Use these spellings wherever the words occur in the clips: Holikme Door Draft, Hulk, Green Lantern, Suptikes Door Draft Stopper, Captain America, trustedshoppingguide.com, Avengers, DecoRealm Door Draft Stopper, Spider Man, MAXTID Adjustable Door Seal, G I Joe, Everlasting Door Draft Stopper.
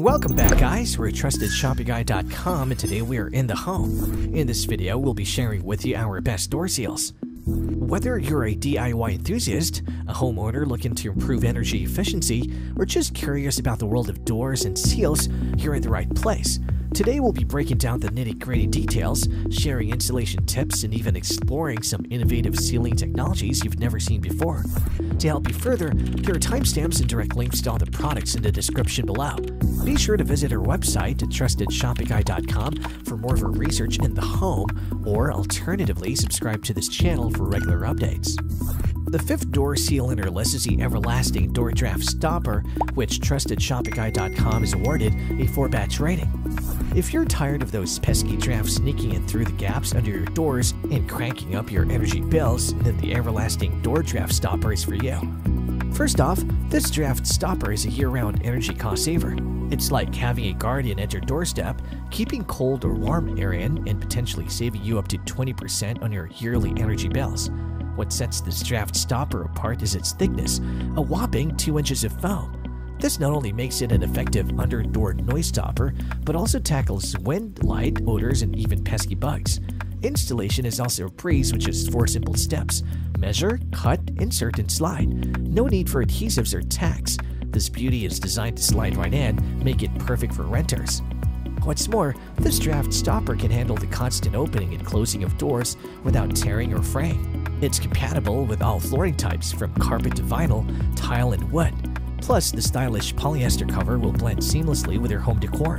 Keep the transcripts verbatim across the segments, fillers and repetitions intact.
Welcome back, guys. We're trusted shopping guy dot com, and today we are in the home. In this video, we'll be sharing with you our best door seals. Whether you're a D I Y enthusiast, a homeowner looking to improve energy efficiency, or just curious about the world of doors and seals, you're in the right place. Today we'll be breaking down the nitty-gritty details, sharing installation tips, and even exploring some innovative sealing technologies you've never seen before. To help you further, there are timestamps and direct links to all the products in the description below. Be sure to visit our website at trusted shopping guy dot com for more of our research in the home, or alternatively, subscribe to this channel for regular updates. The fifth door seal in our list is the Everlasting Door Draft Stopper, which trusted shopping guy dot com has awarded a four batch rating. If you're tired of those pesky drafts sneaking in through the gaps under your doors and cranking up your energy bills, then the Everlasting Door Draft Stopper is for you. First off, this draft stopper is a year-round energy cost saver. It's like having a guardian at your doorstep, keeping cold or warm air in and potentially saving you up to twenty percent on your yearly energy bills. What sets this draft stopper apart is its thickness, a whopping two inches of foam. This not only makes it an effective under-door noise stopper, but also tackles wind, light, odors, and even pesky bugs. Installation is also a breeze, which is four simple steps: measure, cut, insert, and slide. No need for adhesives or tacks. This beauty is designed to slide right in, make it perfect for renters. What's more, this draft stopper can handle the constant opening and closing of doors without tearing or fraying. It's compatible with all flooring types, from carpet to vinyl, tile, and wood. Plus, the stylish polyester cover will blend seamlessly with your home decor.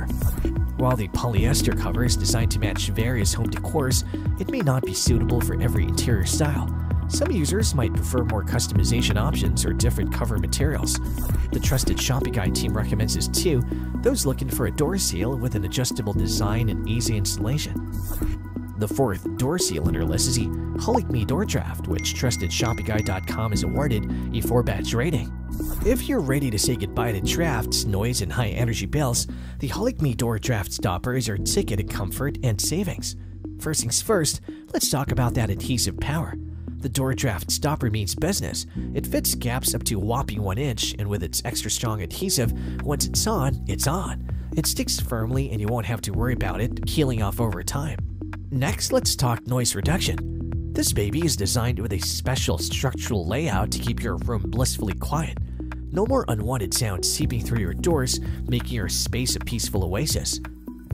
While the polyester cover is designed to match various home decors, it may not be suitable for every interior style. Some users might prefer more customization options or different cover materials. The Trusted Shopping Guide team recommends this too, those looking for a door seal with an adjustable design and easy installation. The fourth door seal in our list is the Holikme Door Draft, which trusted shopping guy dot com has awarded a four batch rating. If you're ready to say goodbye to drafts, noise, and high energy bills, the Holikme Door Draft Stopper is your ticket to comfort and savings. First things first, let's talk about that adhesive power. The Door Draft Stopper means business. It fits gaps up to a whopping one inch, and with its extra strong adhesive, once it's on, it's on. It sticks firmly and you won't have to worry about it peeling off over time. Next, let's talk noise reduction. This baby is designed with a special structural layout to keep your room blissfully quiet. No more unwanted sound seeping through your doors, making your space a peaceful oasis.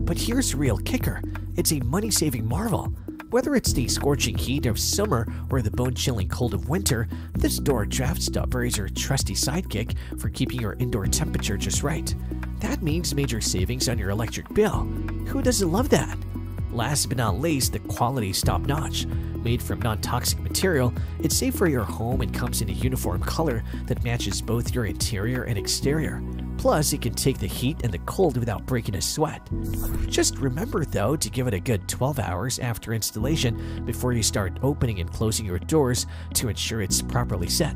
But here's the real kicker. It's a money-saving marvel. Whether it's the scorching heat of summer or the bone-chilling cold of winter, this door draft stopper is your trusty sidekick for keeping your indoor temperature just right. That means major savings on your electric bill. Who doesn't love that? Last but not least, the quality is top-notch. Made from non-toxic material, it's safe for your home and comes in a uniform color that matches both your interior and exterior. Plus, it can take the heat and the cold without breaking a sweat. Just remember, though, to give it a good twelve hours after installation before you start opening and closing your doors to ensure it's properly set.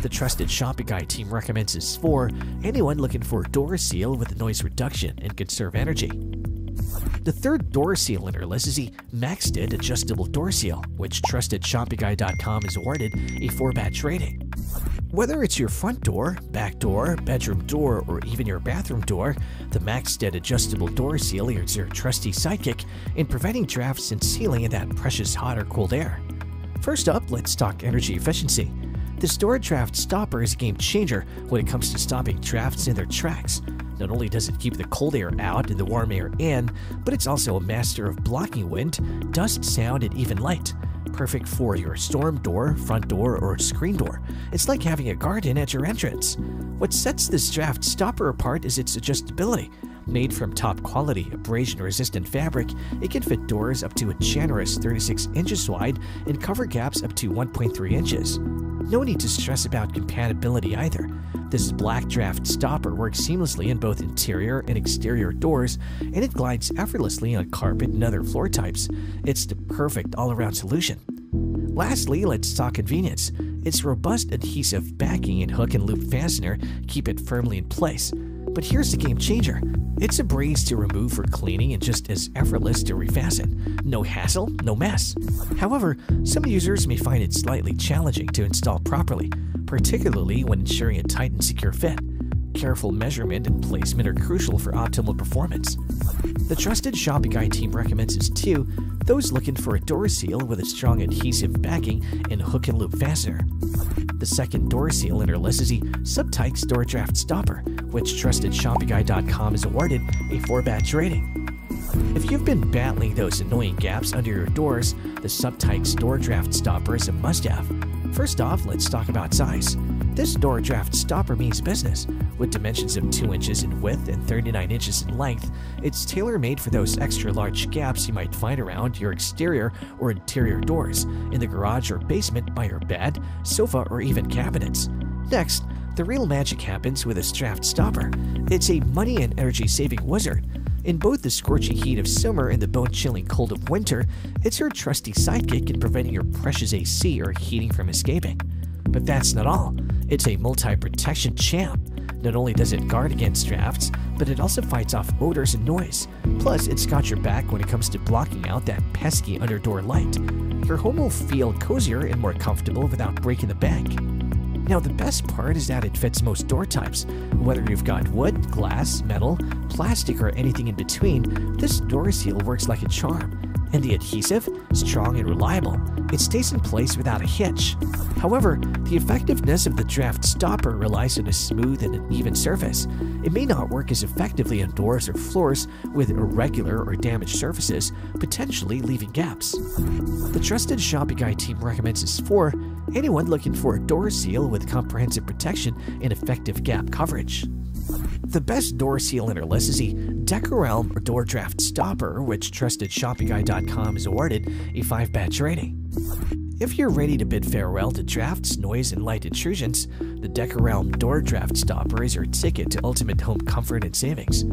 The Trusted Shopping Guide team recommends this for anyone looking for a door seal with noise reduction and conserve energy. The third door seal in our list is the MAXTID Adjustable Door Seal, which trusted shopping guy dot com has awarded a four batch rating. Whether it's your front door, back door, bedroom door, or even your bathroom door, the MAXTID Adjustable Door Seal is your trusty sidekick in preventing drafts and sealing in that precious hot or cold air. First up, let's talk energy efficiency. This door draft stopper is a game changer when it comes to stopping drafts in their tracks. Not only does it keep the cold air out and the warm air in, but it's also a master of blocking wind, dust, sound, and even light. Perfect for your storm door, front door, or screen door. It's like having a garden at your entrance. What sets this draft stopper apart is its adjustability. Made from top-quality, abrasion-resistant fabric, it can fit doors up to a generous thirty-six inches wide and cover gaps up to one point three inches. No need to stress about compatibility either. This black draft stopper works seamlessly in both interior and exterior doors, and it glides effortlessly on carpet and other floor types. It's the perfect all-around solution. Lastly, let's talk convenience. Its robust adhesive backing and hook and loop fastener keep it firmly in place. But here's the game changer. It's a breeze to remove for cleaning and just as effortless to refasten. No hassle, no mess. However, some users may find it slightly challenging to install properly, particularly when ensuring a tight and secure fit. Careful measurement and placement are crucial for optimal performance. The trusted Shopping Guide team recommends this too, those looking for a door seal with a strong adhesive backing and hook and loop fastener. The second door seal in our list is the Suptikes Door Draft Stopper, which trusted shopping guide dot com has awarded a four batch rating. If you've been battling those annoying gaps under your doors, the Suptikes Door Draft Stopper is a must-have. First off, let's talk about size. This door draft stopper means business. With dimensions of two inches in width and thirty-nine inches in length, it's tailor-made for those extra-large gaps you might find around your exterior or interior doors, in the garage or basement by your bed, sofa, or even cabinets. Next, the real magic happens with this draft stopper. It's a money and energy-saving wizard. In both the scorching heat of summer and the bone-chilling cold of winter, it's your trusty sidekick in preventing your precious A C or heating from escaping. But that's not all. It's a multi-protection champ. Not only does it guard against drafts, but it also fights off odors and noise. Plus, it's got your back when it comes to blocking out that pesky underdoor light. Your home will feel cozier and more comfortable without breaking the bank. Now, the best part is that it fits most door types. Whether you've got wood, glass, metal, plastic, or anything in between, this door seal works like a charm. And the adhesive? Strong and reliable. It stays in place without a hitch. However, the effectiveness of the draft stopper relies on a smooth and even surface. It may not work as effectively on doors or floors with irregular or damaged surfaces, potentially leaving gaps. The trusted Shopping Guide team recommends this for anyone looking for a door seal with comprehensive protection and effective gap coverage. The best door seal in our list is the DecoRealm Door Draft Stopper, which trusted shopping guide dot com has awarded a five batch rating. If you're ready to bid farewell to drafts, noise, and light intrusions, the DecoRealm Door Draft Stopper is your ticket to ultimate home comfort and savings.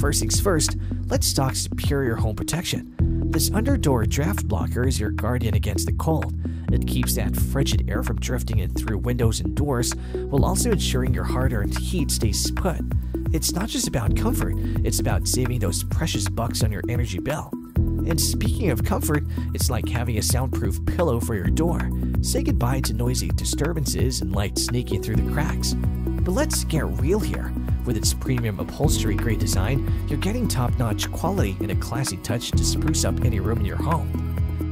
First things first, let's talk superior home protection. This underdoor draft blocker is your guardian against the cold. It keeps that frigid air from drifting in through windows and doors, while also ensuring your hard-earned heat stays put. It's not just about comfort, it's about saving those precious bucks on your energy bill. And speaking of comfort, it's like having a soundproof pillow for your door. Say goodbye to noisy disturbances and light sneaking through the cracks. But let's get real here. With its premium upholstery-grade design, you're getting top-notch quality and a classy touch to spruce up any room in your home.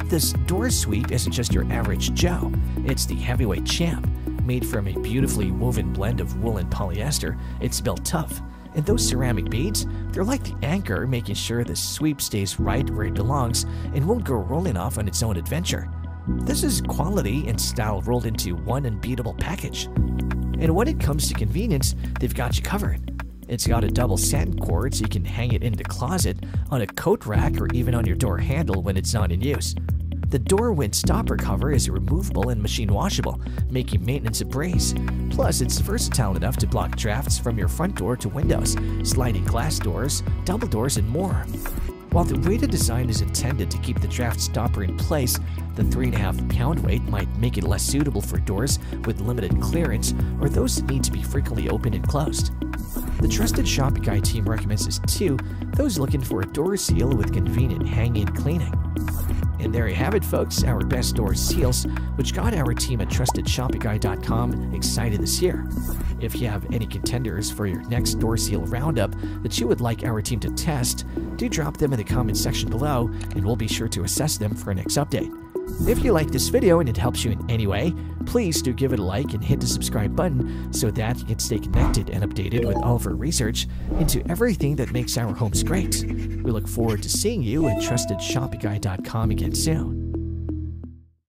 This door sweep isn't just your average Joe, it's the heavyweight champ. Made from a beautifully woven blend of wool and polyester, it's built tough. And those ceramic beads, they're like the anchor making sure the sweep stays right where it belongs and won't go rolling off on its own adventure. This is quality and style rolled into one unbeatable package. And when it comes to convenience, they've got you covered. It's got a double satin cord so you can hang it in the closet, on a coat rack, or even on your door handle when it's not in use. The door wind stopper cover is removable and machine washable, making maintenance a breeze. Plus, it's versatile enough to block drafts from your front door to windows, sliding glass doors, double doors, and more. While the weighted design is intended to keep the draft stopper in place, the three and a half pound weight might make it less suitable for doors with limited clearance or those that need to be frequently opened and closed. The trusted Shopping Guide team recommends this too, those looking for a door seal with convenient hang-in cleaning. And there you have it, folks, our best door seals, which got our team at trusted shopping guide dot com excited this year. If you have any contenders for your next door seal roundup that you would like our team to test, do drop them in the comments section below, and we'll be sure to assess them for our next update. If you like this video and it helps you in any way, please do give it a like and hit the subscribe button so that you can stay connected and updated with all of our research into everything that makes our homes great. We look forward to seeing you at trusted shopping guide dot com again soon.